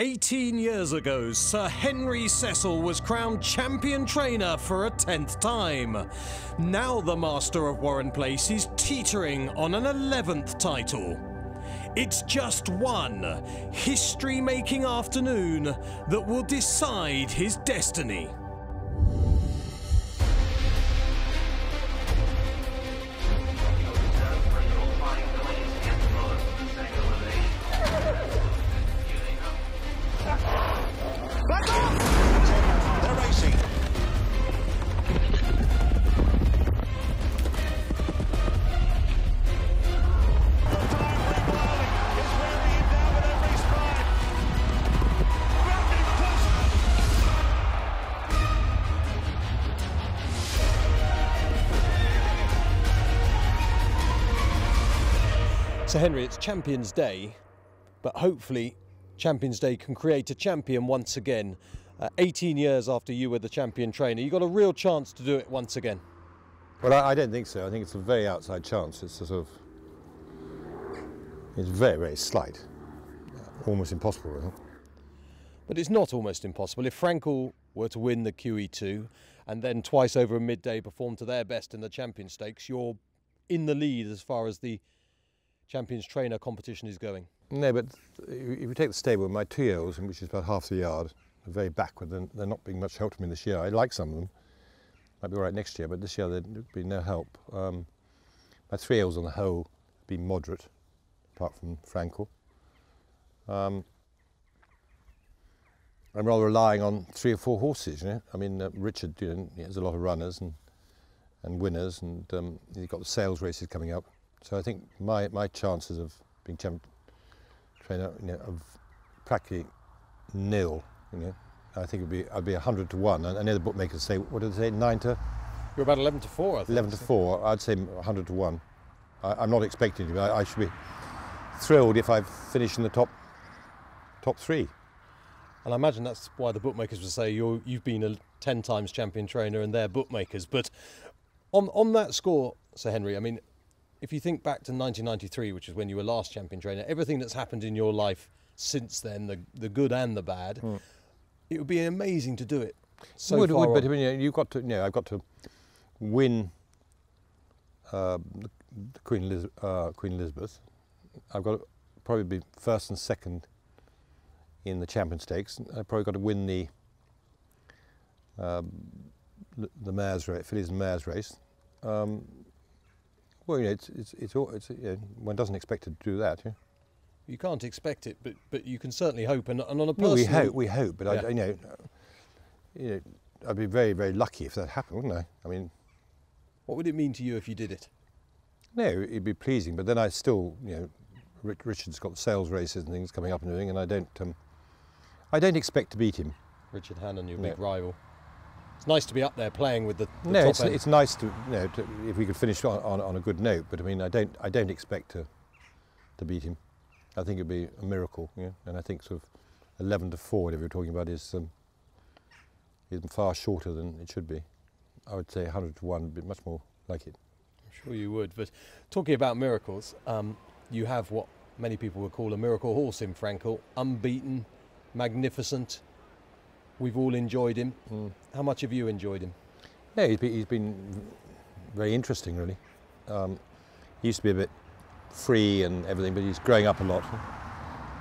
18 years ago, Sir Henry Cecil was crowned champion trainer for a 10th time. Now the master of Warren Place is teetering on an 11th title. It's just one history-making afternoon that will decide his destiny. So Henry, it's Champions Day, but hopefully Champions Day can create a champion once again. 18 years after you were the champion trainer, you got a real chance to do it once again. Well, I don't think so. I think it's a very outside chance. It's it's very, very slight. Almost impossible, isn't it? But it's not almost impossible. If Frankel were to win the QE2 and then twice over a midday perform to their best in the Champion Stakes, you're in the lead as far as the Champions Trainer competition is going. No, but if you take the stable, my 2-year-olds, which is about half the yard, are very backward, and they're not being much help to me this year. I like some of them. Might be all right next year, but this year there'd be no help. My 3-year-olds on the whole have been moderate, apart from Frankel. I'm rather relying on 3 or 4 horses, you know. I mean, Richard, you know, he has a lot of runners and winners, and he's got the sales races coming up. So I think my chances of being champion trainer, you know, of practically nil, you know. I think I'd be 100 to 1. I know the bookmakers say, what do they say, 9 to? You're about 11 to 4. I think. 11 to 4. I'd say 100 to 1. I'm not expecting to, but I should be thrilled if I finish in the top 3. And I imagine that's why the bookmakers would say you've been a 10 times champion trainer, and they're bookmakers. But on that score, Sir Henry, I mean, if you think back to 1993, which is when you were last champion trainer, everything that's happened in your life since then, the good and the bad, it would be amazing to do it. So it would, but I mean, you know, you've got to, you know, I've got to win the Queen Elizabeth. I've got to probably be 1st and 2nd in the Champion Stakes. I've probably got to win the Mares' race, fillies and Mares' race. Well, you know, it's you know, one doesn't expect to do that. Yeah? You can't expect it, but you can certainly hope, and on a personal... No, we hope, but yeah. You know, I'd be very, very lucky if that happened, wouldn't I? I mean, what would it mean to you if you did it? No, it'd be pleasing, but then I still, you know, Richard's got sales races and things coming up and doing, and I don't expect to beat him. Richard Hannon, your big rival. It's nice to be up there playing with the top end. It's nice to, you know, if we could finish on a good note. But I mean, I don't expect to beat him. I think it'd be a miracle, you know? And I think sort of 11 to 4, whatever you're talking about, is far shorter than it should be. I would say 100 to 1 would be much more like it. I'm sure you would. But talking about miracles, you have what many people would call a miracle horse in Frankel, unbeaten, magnificent. We've all enjoyed him. How much have you enjoyed him? Yeah, he's been very interesting, really. He used to be a bit free and everything, but he's growing up a lot.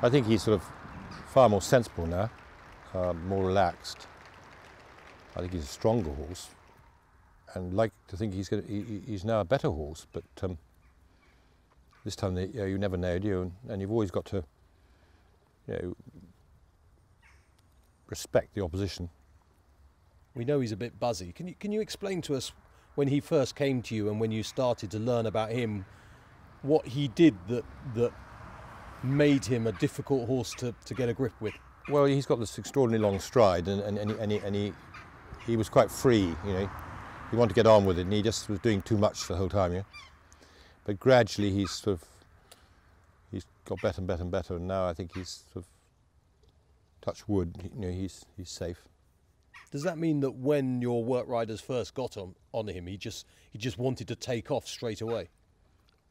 I think he's sort of far more sensible now, more relaxed. I think he's a stronger horse, and like to think he's now a better horse. But this time, you know, you never know, do you? And you've always got to, you know, respect the opposition. We know he's a bit buzzy. Can you explain to us when he first came to you and when you started to learn about him, what he did that made him a difficult horse to get a grip with? Well, he's got this extraordinarily long stride, and he was quite free, you know. He wanted to get on with it, and he just was doing too much the whole time, yeah. But gradually he's got better and better and better, and now I think he's sort of, touch wood, you know, he's safe. Does that mean that when your work riders first got on him, he just wanted to take off straight away?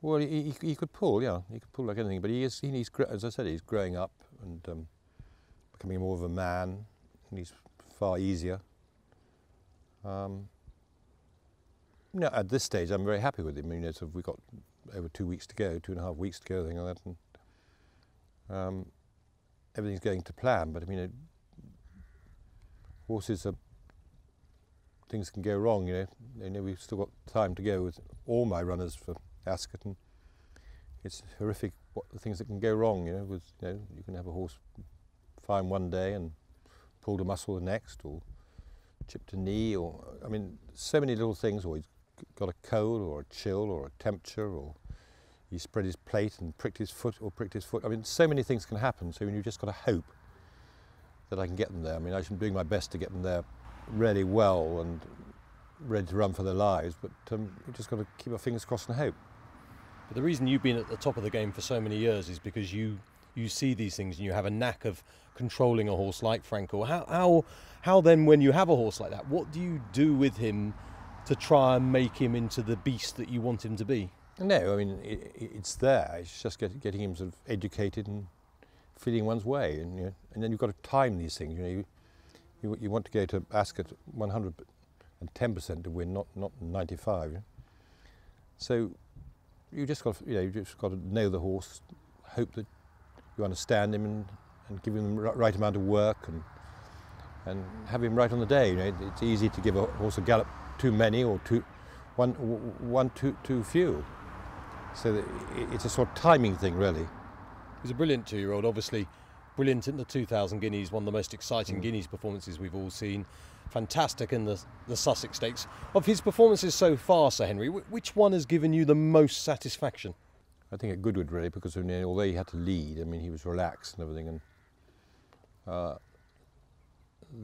Well, he could pull, yeah, he could pull like anything. But he's, as I said, he's growing up and becoming more of a man, and he's far easier. No, at this stage, I'm very happy with him. I mean, you know, we've got over 2 weeks to go, 2.5 weeks to go, thing like that, and everything's going to plan. But I mean, horses are, things can go wrong. You know, we've still got time to go with all my runners for Ascot, and it's horrific what the things that can go wrong. You know, you can have a horse fine one day and pulled a muscle the next, or chipped a knee, or I mean, so many little things. Or he's got a cold, or a chill, or a temperature, or he spread his plate and pricked his foot, or pricked his foot. I mean, so many things can happen. So you've just got to hope that I can get them there. I mean, I've been doing my best to get them there really well and ready to run for their lives, but you've just got to keep our fingers crossed and hope. But the reason you've been at the top of the game for so many years is because you see these things and you have a knack of controlling a horse like Frankel. How then, when you have a horse like that, what do you do with him to try and make him into the beast that you want him to be? No, I mean, it's there. It's just getting him sort of educated and feeling one's way, and you know, and then you've got to time these things. You know, you want to go to Ascot 110% to win, not 95. So you just got to, know the horse, hope that you understand him, and give him the right amount of work, and have him right on the day. You know, it's easy to give a horse a gallop too many, or too few. So that it's a sort of timing thing, really. He's a brilliant 2-year-old, obviously. Brilliant in the 2000 Guineas, one of the most exciting Guineas performances we've all seen. Fantastic in the Sussex Stakes. Of his performances so far, Sir Henry, which one has given you the most satisfaction? I think at Goodwood, really, because you know, although he had to lead, I mean, he was relaxed and everything, and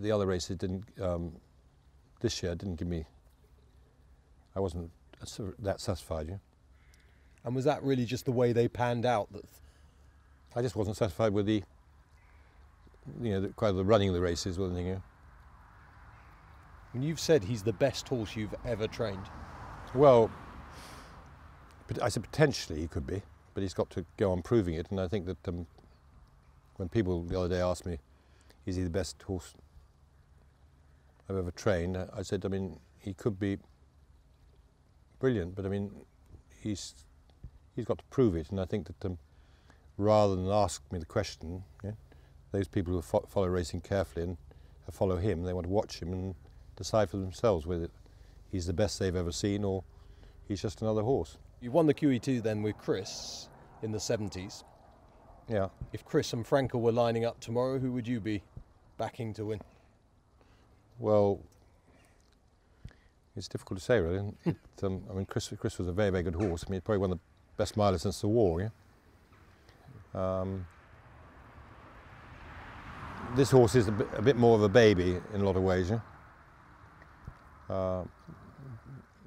the other races didn't, this year didn't give me, I wasn't that satisfied. Yeah? And was that really just the way they panned out? That I just wasn't satisfied with the, you know, quite the running of the races, wasn't you? And you've said he's the best horse you've ever trained. Well, but I said potentially he could be, but he's got to go on proving it. And I think that when people the other day asked me, is he the best horse I've ever trained? I said, I mean, he could be brilliant, but I mean, he's got to prove it. And I think that rather than ask me the question, yeah, those people who follow racing carefully and follow him, they want to watch him and decide for themselves whether he's the best they've ever seen or he's just another horse. You won the QE2 then with Chris in the 70s. Yeah. If Chris and Frankel were lining up tomorrow, who would you be backing to win? Well, it's difficult to say, really. I mean, Chris was a very, very good horse. I mean, he probably won the best miler since the war, yeah? This horse is a bit more of a baby in a lot of ways. Yeah?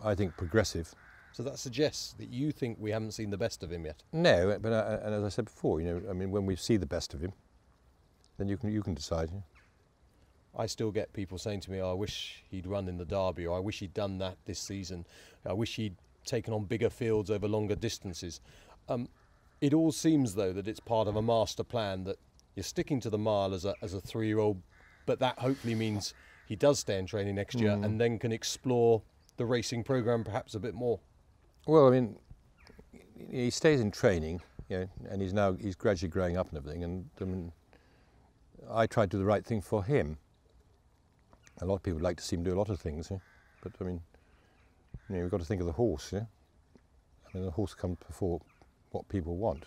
I think progressive. So that suggests that you think we haven't seen the best of him yet. No, but and as I said before, you know, I mean, when we see the best of him, then you can decide. Yeah? I still get people saying to me, oh, "I wish he'd run in the Derby," or "I wish he'd done that this season." "I wish he'd taken on bigger fields over longer distances." It all seems, though, that it's part of a master plan, that you're sticking to the mile as a 3-year-old, but that hopefully means he does stay in training next year and then can explore the racing programme perhaps a bit more. Well, I mean, he stays in training, you know, and he's gradually growing up and everything, and I mean, I try to do the right thing for him. A lot of people like to see him do a lot of things, yeah? But I mean, you know, we've got to think of the horse, yeah? I mean, the horse comes before what people want.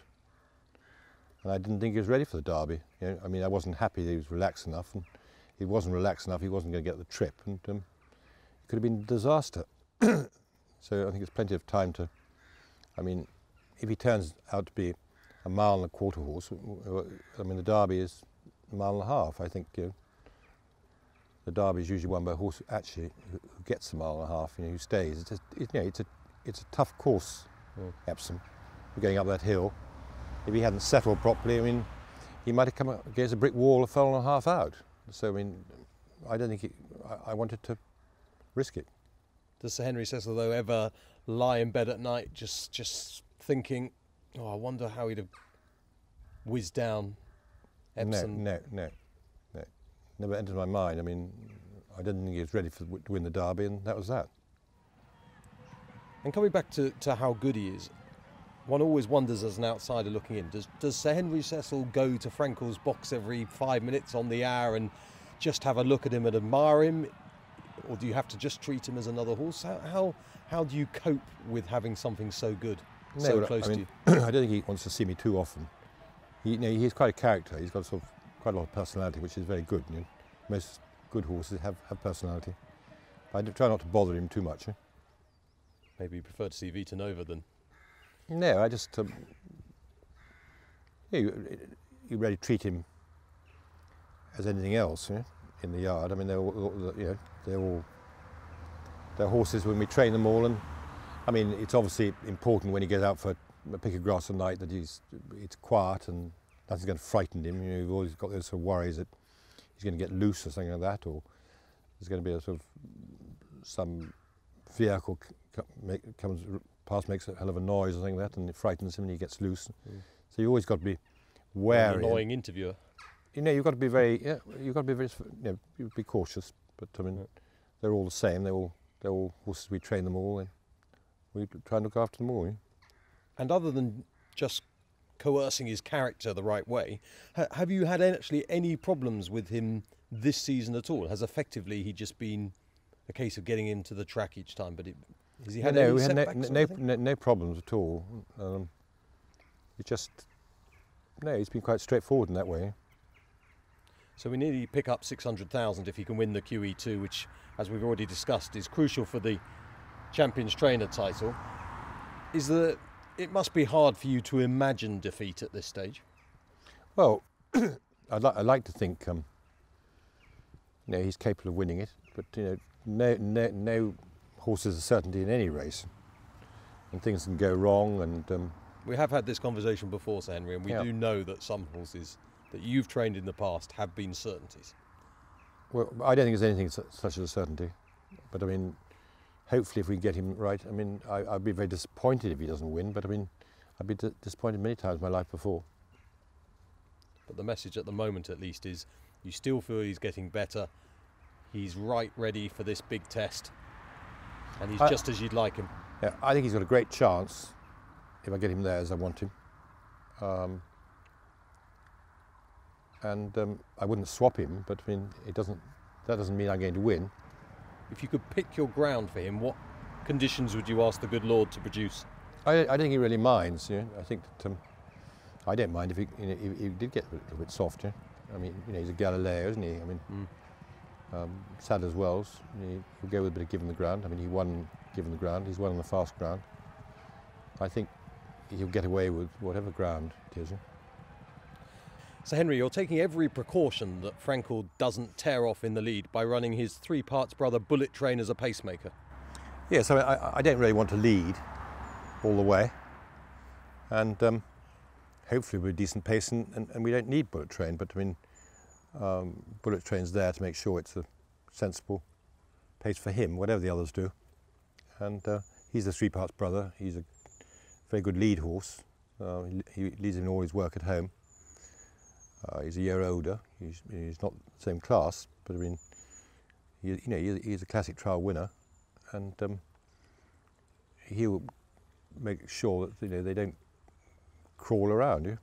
And I didn't think he was ready for the Derby. You know, I mean, I wasn't happy that he was relaxed enough, and he wasn't relaxed enough, he wasn't going to get the trip, and it could have been a disaster. So I think there's plenty of time to, I mean, if he turns out to be a 1.25 mile horse, I mean, the Derby is 1.5 miles, I think. You know, the Derby is usually won by a horse actually who gets a 1.5 miles, you know, who stays. It's just, you know, it's a tough course, Epsom. We're going up that hill. If he hadn't settled properly, I mean, he might have come up against a brick wall or fallen half out. So, I mean, I don't think I wanted to risk it. Does Sir Henry Cecil, though, ever lie in bed at night just thinking, oh, I wonder how he'd have whizzed down Epsom? No, no, no. never entered my mind. I mean, I didn't think he was ready to win the Derby, and that was that. And coming back to how good he is, one always wonders as an outsider looking in, does Sir Henry Cecil go to Frankel's box every 5 minutes on the hour and just have a look at him and admire him? Or do you have to just treat him as another horse? How do you cope with having something so good, so close to you? I don't think he wants to see me too often. He's quite a character. He's got sort of quite a lot of personality, which is very good. You know, most good horses have personality. But I do try not to bother him too much. Maybe you prefer to see Vita Nova then? No, I just... you really treat him as anything else, you know, in the yard. I mean, they're horses when we train them all, and I mean, it's obviously important when he goes out for a pick of grass at night that it's quiet and nothing's going to frighten him. You know, you've always got those sort of worries that he's going to get loose or something like that, or there's going to be a sort of some vehicle comes past, makes a hell of a noise or something like that, and it frightens him and he gets loose. Mm. So you always got to be wary. An annoying interviewer. You know, you've got to be very, be cautious. But I mean, they're all the same. They're all horses. We train them all, and we try and look after them all. Yeah? And other than just coercing his character the right way, have you had actually any problems with him this season at all? Has effectively he just been a case of getting into the track each time? But has he had any setbacks? No problems at all. He's been quite straightforward in that way. So we nearly pick up 600,000 if he can win the QE2, which, as we've already discussed, is crucial for the Champions Trainer title. It must be hard for you to imagine defeat at this stage. Well, I'd like to think, he's capable of winning it, but no horse is a certainty in any race, and things can go wrong. And we have had this conversation before, Sir Henry, and we do know that some horses that you've trained in the past have been certainties. Well, I don't think there's anything such as a certainty, but I mean, hopefully if we get him right, I mean, I'd be very disappointed if he doesn't win, but I mean, I've been disappointed many times in my life before. But the message at the moment, at least, is you still feel he's getting better, he's right ready for this big test, and he's just as you'd like him. Yeah, I think he's got a great chance if I get him there as I want him. And I wouldn't swap him, but I mean, that doesn't mean I'm going to win. If you could pick your ground for him, what conditions would you ask the good Lord to produce? I don't think he really minds. You know? I think that I don't mind if he did get a little bit soft. I mean, he's a Galileo, isn't he? I mean, Sadler's Wells, he'll go with a bit of given the ground. I mean, he won given the ground. He's won on the fast ground. I think he'll get away with whatever ground it is. So Henry, you're taking every precaution that Frankel doesn't tear off in the lead by running his three-parts brother Bullet Train as a pacemaker. Yes, I mean, I don't really want to lead all the way, and hopefully we're a decent pace, and we don't need Bullet Train, but I mean, Bullet Train's there to make sure it's a sensible pace for him, whatever the others do. And he's the three-parts brother, he's a very good lead horse, he leads him in all his work at home. He's a year older. He's not the same class, but I mean, he's a classic trial winner, and he'll make sure that they don't crawl around you.